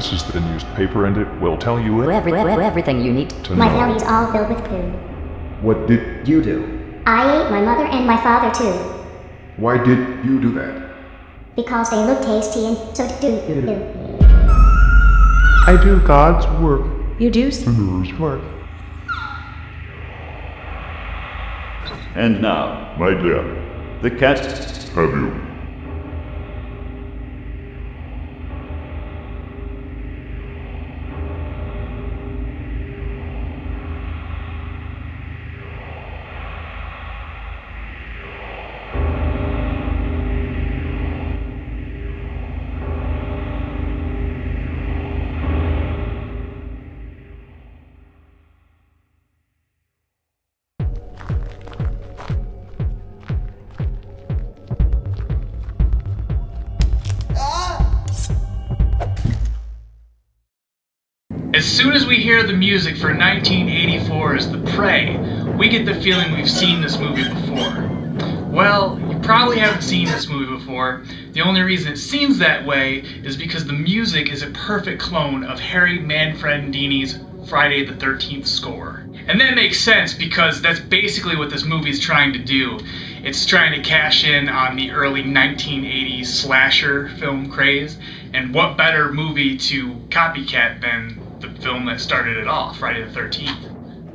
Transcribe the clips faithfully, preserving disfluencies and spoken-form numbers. This is the newspaper and it will tell you everything you need to know. My family's all filled with poo. What did you do? I ate my mother and my father too. Why did you do that? Because they look tasty and so do you. I do God's work. You do God's work. And now, my dear, the cat have you. As soon as we hear the music for nineteen eighty-four's The Prey, we get the feeling we've seen this movie before. Well, you probably haven't seen this movie before. The only reason it seems that way is because the music is a perfect clone of Harry Manfredini's Friday the thirteenth score. And that makes sense because that's basically what this movie is trying to do. It's trying to cash in on the early nineteen eighties slasher film craze, and what better movie to copycat than the film that started it all, Friday the thirteenth.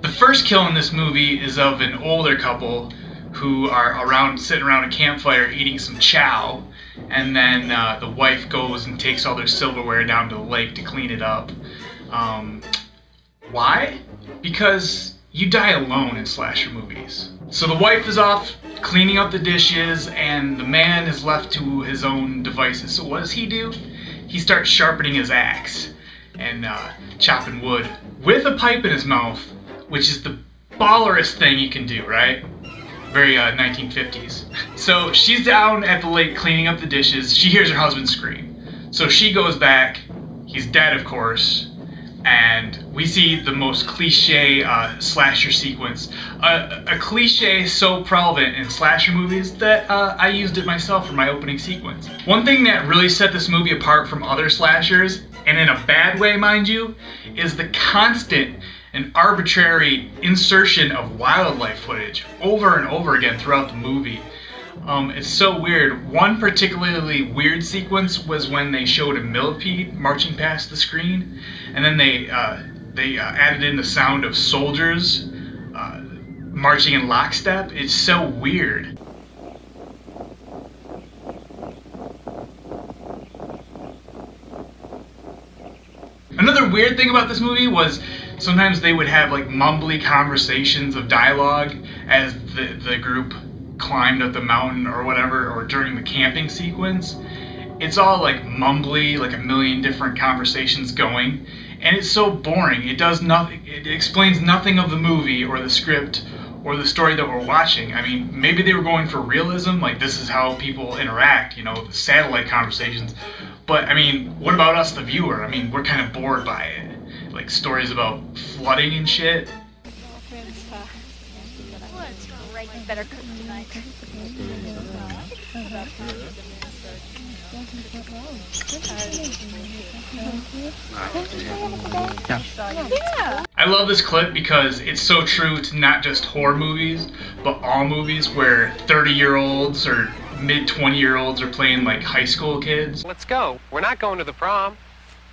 The first kill in this movie is of an older couple who are around, sitting around a campfire eating some chow, and then uh, the wife goes and takes all their silverware down to the lake to clean it up. Um, why? Because you die alone in slasher movies. So the wife is off cleaning up the dishes, and the man is left to his own devices. So what does he do? He starts sharpening his axe and uh, chopping wood with a pipe in his mouth, which is the ballerest thing you can do, right? Very uh, nineteen fifties. So she's down at the lake cleaning up the dishes. She hears her husband scream. So she goes back. He's dead, of course. And we see the most cliche uh, slasher sequence. Uh, a cliche so prevalent in slasher movies that uh, I used it myself for my opening sequence. One thing that really set this movie apart from other slashers, and in a bad way, mind you, is the constant and arbitrary insertion of wildlife footage over and over again throughout the movie. Um, it's so weird. One particularly weird sequence was when they showed a millipede marching past the screen, and then they uh, they uh, added in the sound of soldiers uh, marching in lockstep. It's so weird. Another weird thing about this movie was sometimes they would have like mumbly conversations of dialogue as the, the group climbed up the mountain or whatever, or during the camping sequence. It's all like mumbly, like a million different conversations going, and it's so boring. It does nothing. It explains nothing of the movie or the script or the story that we're watching. I mean, maybe they were going for realism, like this is how people interact, you know, the satellite conversations. But I mean, what about us, the viewer? I mean, we're kind of bored by it. Like stories about flooding and shit. Better cook tonight. I love this clip because it's so true to not just horror movies, but all movies where thirty year olds or mid twenty year olds are playing like high school kids. Let's go. We're not going to the prom.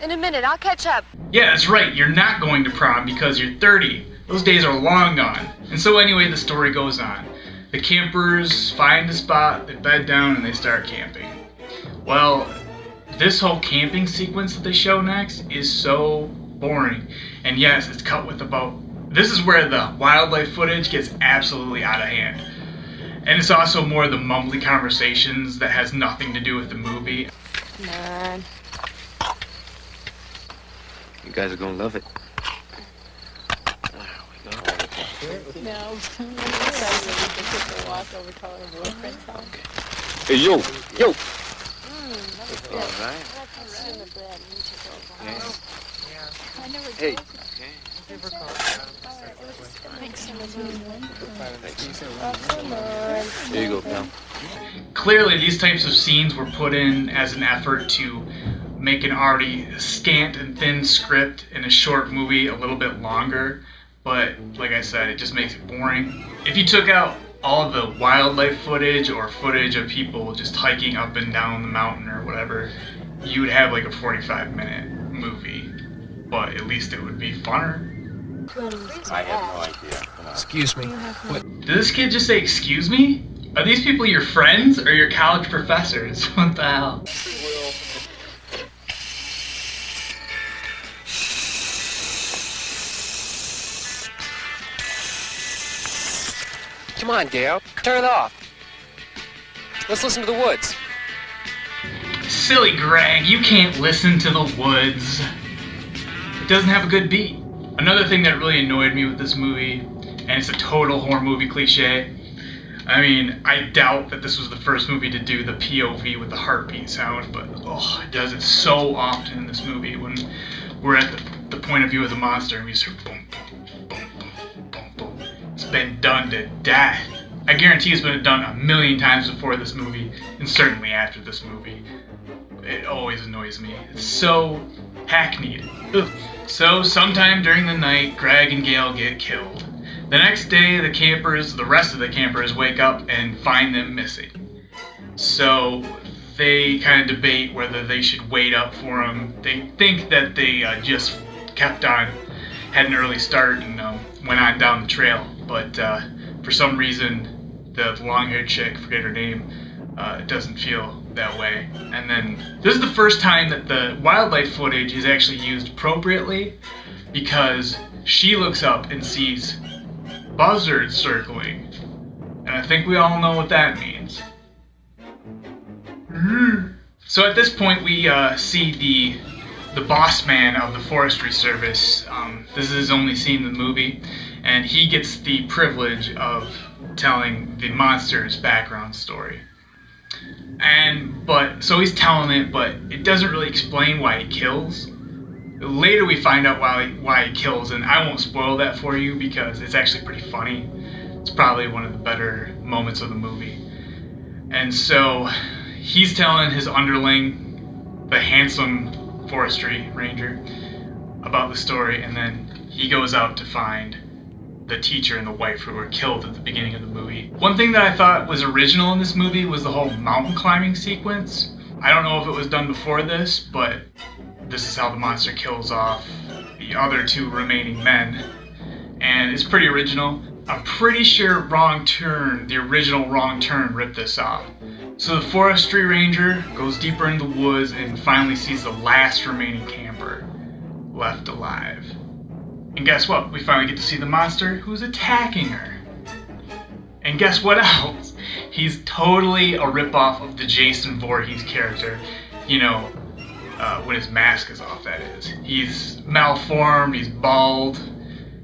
In a minute, I'll catch up. Yeah, that's right. You're not going to prom because you're thirty. Those days are long gone. And so anyway, the story goes on. The campers find a spot, they bed down, and they start camping. Well, this whole camping sequence that they show next is so boring. And yes, it's cut with a boat. This is where the wildlife footage gets absolutely out of hand. And it's also more the mumbly conversations that has nothing to do with the movie. Come on. You guys are gonna love it. No. Hey, yo, yo. Mm, all right. Yeah. Hey. Okay. There you go, pal. Clearly, these types of scenes were put in as an effort to make an already scant and thin script in a short movie a little bit longer, but like I said, it just makes it boring. If you took out all the wildlife footage or footage of people just hiking up and down the mountain or whatever, you would have like a forty-five minute movie, but at least it would be funner. I have no idea. Excuse me. What? Did this kid just say excuse me? Are these people your friends or your college professors? What the hell? Come on, Dale. Turn it off. Let's listen to the woods. Silly Greg, you can't listen to the woods. It doesn't have a good beat. Another thing that really annoyed me with this movie, and it's a total horror movie cliche, I mean, I doubt that this was the first movie to do the P O V with the heartbeat sound, but oh, it does it so often in this movie when we're at the, the point of view of the monster and we just hear boom, boom, boom, boom, boom, boom, boom. It's been done to death. I guarantee it's been done a million times before this movie, and certainly after this movie. It always annoys me. It's so hackneyed. Ugh. So, sometime during the night, Greg and Gale get killed. The next day, the campers, the rest of the campers, wake up and find them missing. So, they kind of debate whether they should wait up for them. They think that they uh, just kept on, had an early start, and uh, went on down the trail. But uh, for some reason, the long-haired chick, forget her name, uh, doesn't feel that way. And then this is the first time that the wildlife footage is actually used appropriately, because she looks up and sees buzzards circling, and I think we all know what that means. So at this point we uh, see the the boss man of the forestry service. Um, this is his only scene in the movie, and he gets the privilege of telling the monster's background story. And, but, so he's telling it, but it doesn't really explain why he kills. Later we find out why he, why he kills, and I won't spoil that for you because it's actually pretty funny. It's probably one of the better moments of the movie. And so, he's telling his underling, the handsome forestry ranger, about the story, and then he goes out to find the teacher and the wife who were killed at the beginning of the movie. One thing that I thought was original in this movie was the whole mountain climbing sequence. I don't know if it was done before this, but this is how the monster kills off the other two remaining men, and it's pretty original. I'm pretty sure Wrong Turn, the original Wrong Turn, ripped this off. So the forestry ranger goes deeper into the woods and finally sees the last remaining camper left alive. And guess what? We finally get to see the monster who's attacking her. And guess what else? He's totally a ripoff of the Jason Voorhees character. You know, uh, when his mask is off, that is. He's malformed, he's bald.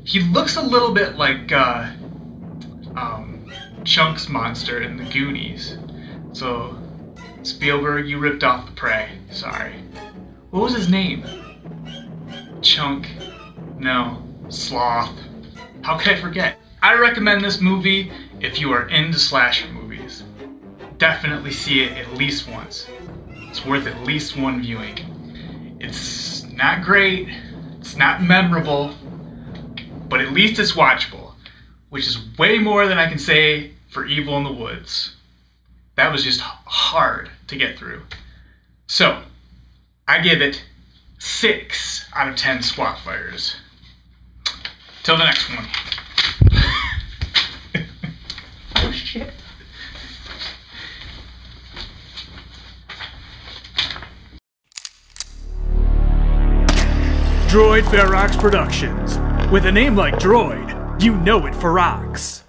He looks a little bit like uh, um, Chunk's monster in The Goonies. So, Spielberg, you ripped off The Prey. Sorry. What was his name? Chunk. No, Sloth. How could I forget? I recommend this movie if you are into slasher movies. Definitely see it at least once. It's worth at least one viewing. It's not great, it's not memorable, but at least it's watchable, which is way more than I can say for Evil in the Woods. That was just hard to get through. So, I give it six out of ten squat fires. Till the next one. Oh shit. Droid Ferox Productions. With a name like Droid, you know it for rocks.